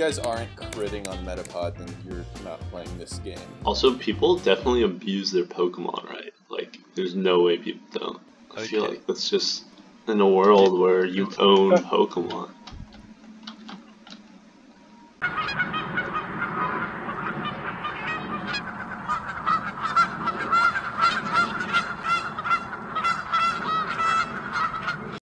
guys aren't critting on Metapod, then you're not playing this game. Also, people definitely abuse their Pokemon, right? Like, there's no way people don't. I feel like that's just in a world where you own Pokemon.